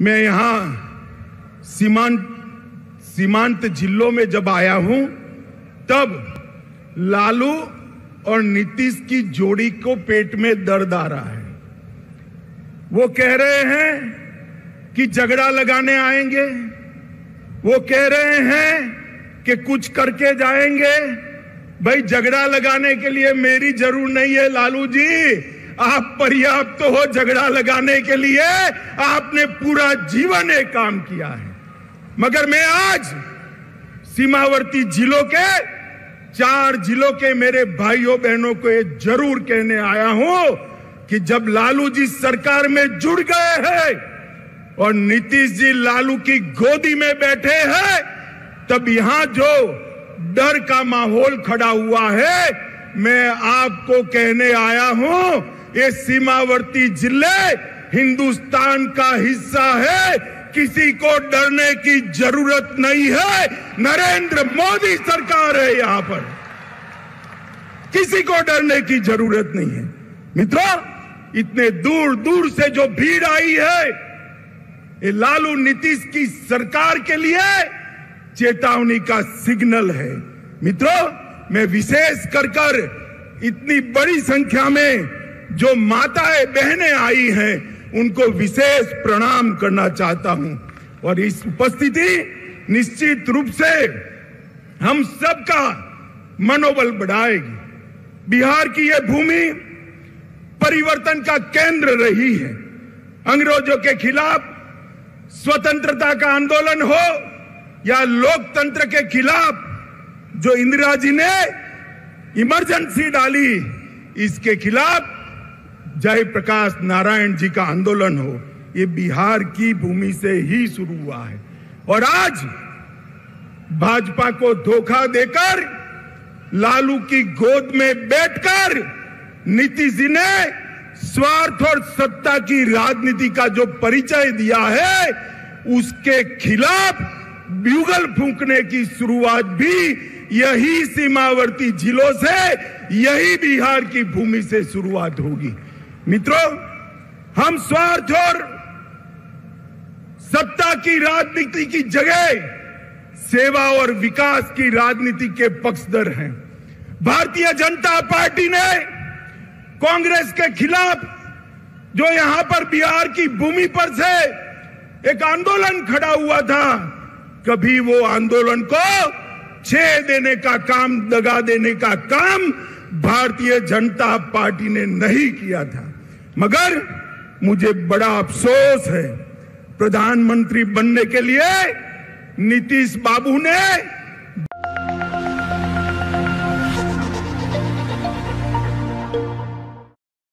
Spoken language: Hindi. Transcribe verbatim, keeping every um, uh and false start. मैं यहाँ सीमांत सीमांत जिलों में जब आया हूं तब लालू और नीतीश की जोड़ी को पेट में दर्द आ रहा है। वो कह रहे हैं कि झगड़ा लगाने आएंगे, वो कह रहे हैं कि कुछ करके जाएंगे। भाई झगड़ा लगाने के लिए मेरी जरूरत नहीं है लालू जी, आप पर्याप्त तो हो झगड़ा लगाने के लिए। आपने पूरा जीवन एक काम किया है। मगर मैं आज सीमावर्ती जिलों के चार जिलों के मेरे भाइयों बहनों को ये जरूर कहने आया हूं कि जब लालू जी सरकार में जुड़ गए हैं और नीतीश जी लालू की गोदी में बैठे हैं, तब यहां जो डर का माहौल खड़ा हुआ है, मैं आपको कहने आया हूं ये सीमावर्ती जिले हिंदुस्तान का हिस्सा है, किसी को डरने की जरूरत नहीं है। नरेंद्र मोदी सरकार है यहां पर, किसी को डरने की जरूरत नहीं है। मित्रों, इतने दूर दूर से जो भीड़ आई है ये लालू नीतीश की सरकार के लिए चेतावनी का सिग्नल है। मित्रों, मैं विशेष कर कर इतनी बड़ी संख्या में जो माताएं बहनें आई हैं उनको विशेष प्रणाम करना चाहता हूं। और इस उपस्थिति निश्चित रूप से हम सबका मनोबल बढ़ाएगी। बिहार की यह भूमि परिवर्तन का केंद्र रही है। अंग्रेजों के खिलाफ स्वतंत्रता का आंदोलन हो या लोकतंत्र के खिलाफ जो इंदिरा जी ने इमरजेंसी डाली, इसके खिलाफ जय प्रकाश नारायण जी का आंदोलन हो, ये बिहार की भूमि से ही शुरू हुआ है। और आज भाजपा को धोखा देकर लालू की गोद में बैठकर नीतीश जी ने स्वार्थ और सत्ता की राजनीति का जो परिचय दिया है, उसके खिलाफ ब्यूगल फूंकने की शुरुआत भी यही सीमावर्ती जिलों से, यही बिहार की भूमि से शुरुआत होगी। मित्रों, हम स्वार्थ और सत्ता की राजनीति की जगह सेवा और विकास की राजनीति के पक्षधर हैं। भारतीय जनता पार्टी ने कांग्रेस के खिलाफ जो यहां पर बिहार की भूमि पर से एक आंदोलन खड़ा हुआ था, कभी वो आंदोलन को छेड़ देने का काम, दगा देने का काम भारतीय जनता पार्टी ने नहीं किया था। मगर मुझे बड़ा अफसोस है, प्रधानमंत्री बनने के लिए नीतीश बाबू ने